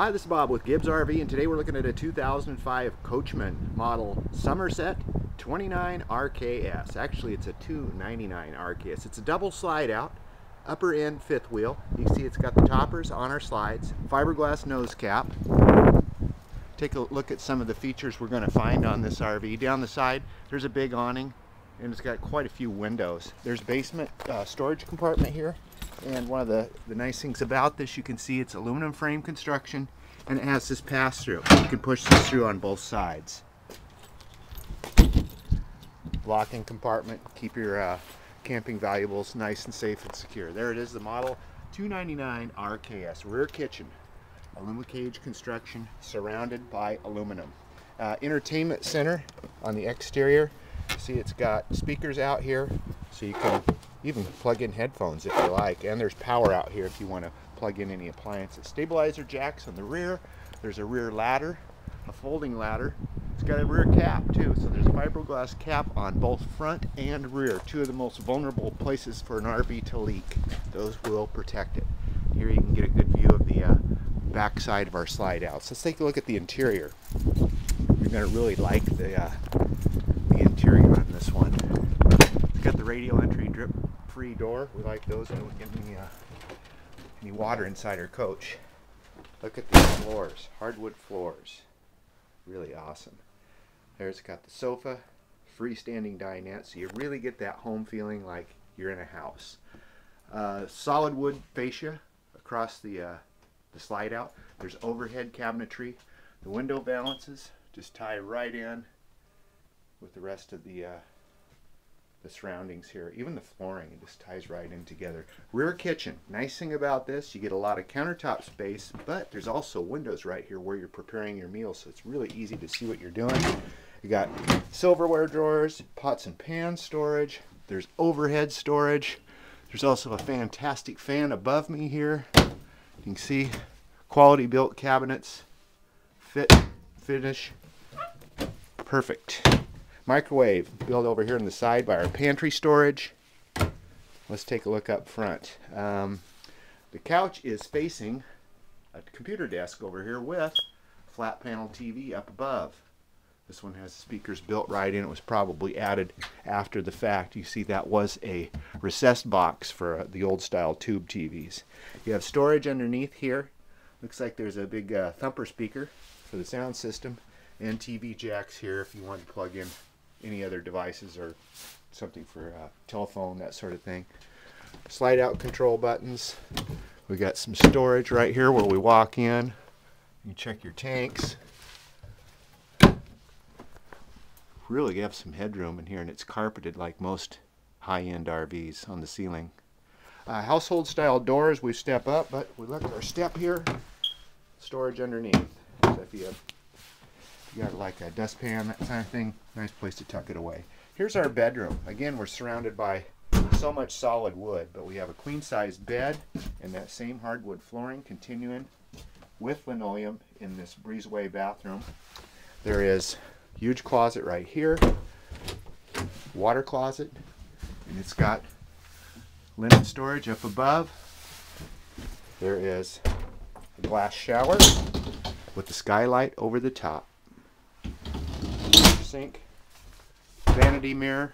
Hi, this is Bob with Gibbs RV, and today we're looking at a 2005 Coachmen model Somerset 29 RKS. Actually, it's a 299 RKS. It's a double slide out, upper end fifth wheel. You can see it's got the toppers on our slides, fiberglass nose cap. Take a look at some of the features we're going to find on this RV. Down the side, there's a big awning, and it's got quite a few windows. There's basement storage compartment here. And one of the nice things about this, you can see it's aluminum frame construction, and it has this pass-through. You can push this through on both sides. Locking compartment, keep your camping valuables nice and safe and secure. There it is, the model 299 RKS, rear kitchen, aluminum cage construction, surrounded by aluminum. Entertainment center on the exterior. See, it's got speakers out here, so you can even plug in headphones if you like, and there's power out here if you want to plug in any appliances. Stabilizer jacks on the rear. There's a rear ladder, a folding ladder. It's got a rear cap too, so there's a fiberglass cap on both front and rear, two of the most vulnerable places for an RV to leak. Those will protect it. Here you can get a good view of the back side of our slide out. So let's take a look at the interior. You're going to really like the interior on this one. It's got the radial entry, drip free door. We like those. Don't get any water inside our coach. Look at these floors, hardwood floors, really awesome. There's got the sofa, freestanding dinette, so you really get that home feeling like you're in a house. Solid wood fascia across the slide out. There's overhead cabinetry. The window valances just tie right in with the rest of the surroundings here. Even the flooring, it just ties right in together. Rear kitchen. Nice thing about this, you get a lot of countertop space, but there's also windows right here where you're preparing your meals, so it's really easy to see what you're doing. You got silverware drawers, pots and pans storage. There's overhead storage. There's also a fantastic fan above me here. You can see quality built cabinets. Fit, finish, perfect. Microwave built over here on the side by our pantry storage. Let's take a look up front. The couch is facing a computer desk over here with flat panel TV up above. This one has speakers built right in. It was probably added after the fact. You see that was a recessed box for the old style tube TVs. You have storage underneath here. Looks like there's a big thumper speaker for the sound system, and TV jacks here if you want to plug in any other devices or something for telephone, that sort of thing. Slide out control buttons. We got some storage right here where we walk in. You check your tanks. Really have some headroom in here, and it's carpeted like most high-end RVs on the ceiling. Household style doors, we step up, but we look at our step here. Storage underneath. So if you have got like a dustpan, that kind of thing, nice place to tuck it away. Here's our bedroom. Again, we're surrounded by so much solid wood, but we have a queen size bed and that same hardwood flooring continuing with linoleum in this breezeway bathroom. There is a huge closet right here, water closet, and it's got linen storage up above. There is a glass shower with the skylight over the top. Sink, vanity mirror.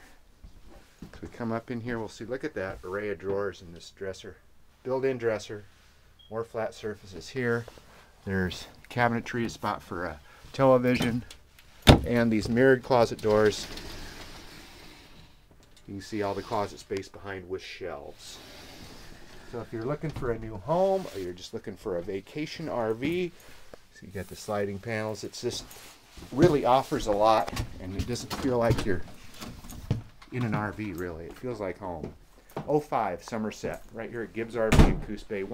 As we come up in here, we'll see, look at that array of drawers in this dresser. Built-in dresser, more flat surfaces here. There's cabinetry, a spot for a television, and these mirrored closet doors. You can see all the closet space behind with shelves. So if you're looking for a new home, or you're just looking for a vacation RV, so you got the sliding panels. It's just really offers a lot, and it doesn't feel like you're in an RV, really. It feels like home. 05 Somerset, right here at Gibbs RV in Coos Bay,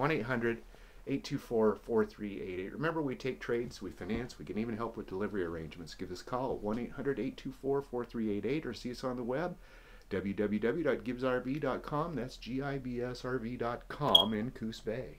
1-800-824-4388. Remember, we take trades, we finance, we can even help with delivery arrangements. Give us a call at 1-800-824-4388 or see us on the web, www.gibbsrv.com. That's GIBSRV.com in Coos Bay.